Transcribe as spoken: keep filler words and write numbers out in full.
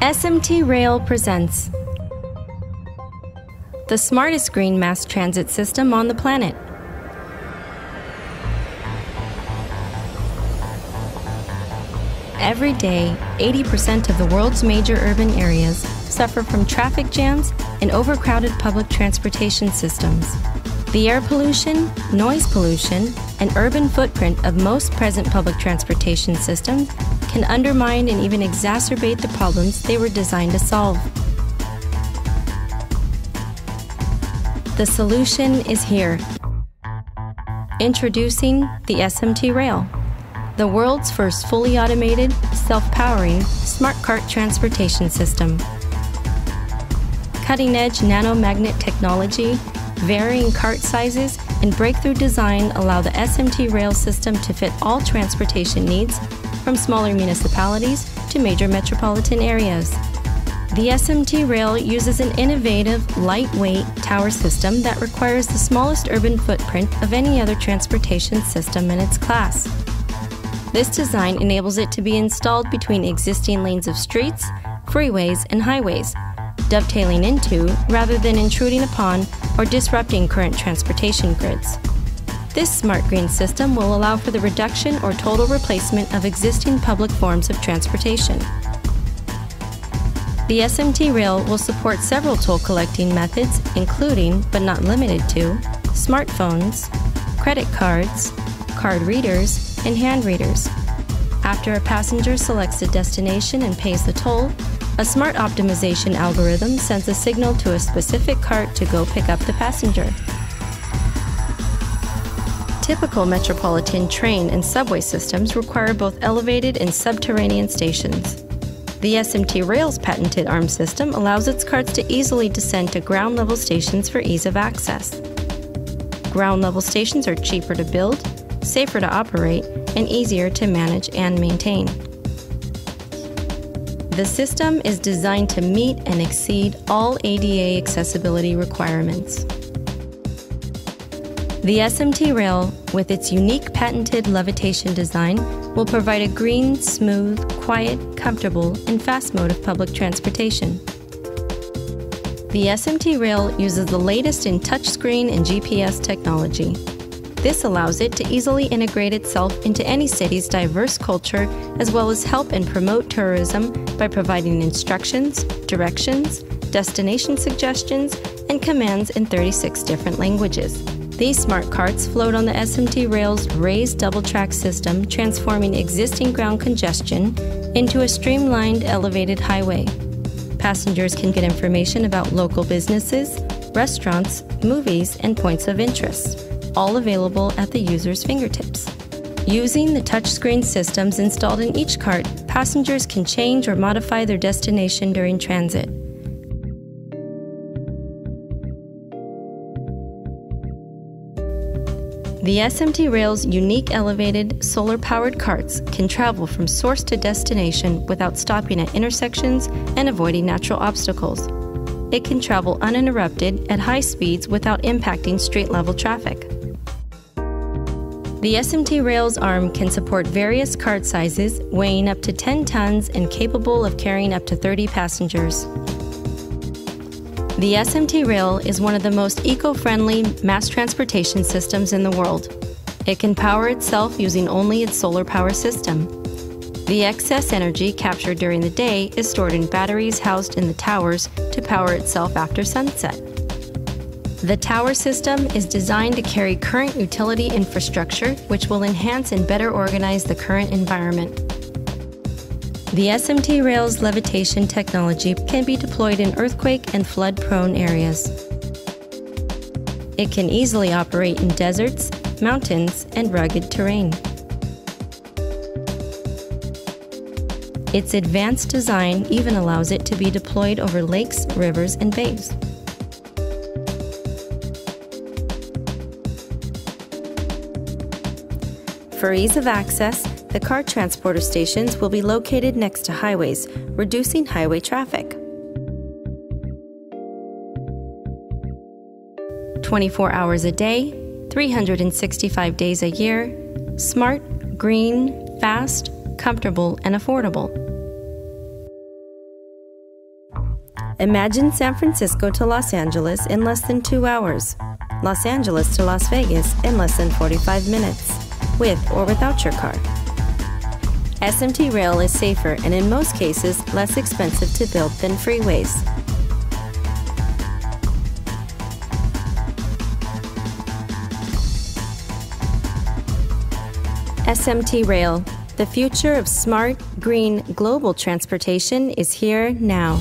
S M T Rail presents the smartest green mass transit system on the planet. Every day, eighty percent of the world's major urban areas suffer from traffic jams and overcrowded public transportation systems. The air pollution, noise pollution, and urban footprint of most present public transportation systems can undermine and even exacerbate the problems they were designed to solve. The solution is here. Introducing the S M T Rail, the world's first fully automated, self-powering, smart cart transportation system. Cutting-edge nanomagnet technology, varying cart sizes, and breakthrough design allow the S M T Rail system to fit all transportation needs, from smaller municipalities to major metropolitan areas. The S M T Rail uses an innovative, lightweight tower system that requires the smallest urban footprint of any other transportation system in its class. This design enables it to be installed between existing lanes of streets, freeways, and highways, dovetailing into rather than intruding upon or disrupting current transportation grids. This smart green system will allow for the reduction or total replacement of existing public forms of transportation. The S M T Rail will support several toll collecting methods, including, but not limited to, smartphones, credit cards, card readers, and hand readers. After a passenger selects a destination and pays the toll, a smart optimization algorithm sends a signal to a specific cart to go pick up the passenger. Typical metropolitan train and subway systems require both elevated and subterranean stations. The S M T Rail's patented A R M system allows its carts to easily descend to ground-level stations for ease of access. Ground-level stations are cheaper to build, safer to operate, and easier to manage and maintain. The system is designed to meet and exceed all A D A accessibility requirements. The S M T Rail, with its unique patented levitation design, will provide a green, smooth, quiet, comfortable, and fast mode of public transportation. The S M T Rail uses the latest in touchscreen and G P S technology. This allows it to easily integrate itself into any city's diverse culture, as well as help and promote tourism by providing instructions, directions, destination suggestions, and commands in thirty-six different languages. These smart carts float on the S M T Rail's raised double-track system, transforming existing ground congestion into a streamlined, elevated highway. Passengers can get information about local businesses, restaurants, movies, and points of interest, all available at the user's fingertips. Using the touchscreen systems installed in each cart, passengers can change or modify their destination during transit. The S M T Rail's unique elevated, solar-powered carts can travel from source to destination without stopping at intersections and avoiding natural obstacles. It can travel uninterrupted at high speeds without impacting street-level traffic. The S M T Rail's A R M can support various cart sizes, weighing up to ten tons and capable of carrying up to thirty passengers. The S M T Rail is one of the most eco-friendly mass transportation systems in the world. It can power itself using only its solar power system. The excess energy captured during the day is stored in batteries housed in the towers to power itself after sunset. The tower system is designed to carry current utility infrastructure, which will enhance and better organize the current environment. The S M T Rail's levitation technology can be deployed in earthquake and flood-prone areas. It can easily operate in deserts, mountains, and rugged terrain. Its advanced design even allows it to be deployed over lakes, rivers, and bays. For ease of access, the car transporter stations will be located next to highways, reducing highway traffic. twenty-four hours a day, three hundred sixty-five days a year, smart, green, fast, comfortable, and affordable. Imagine San Francisco to Los Angeles in less than two hours, Los Angeles to Las Vegas in less than forty-five minutes, with or without your car. S M T Rail is safer and in most cases less expensive to build than freeways. S M T Rail, the future of smart, green, global transportation is here now.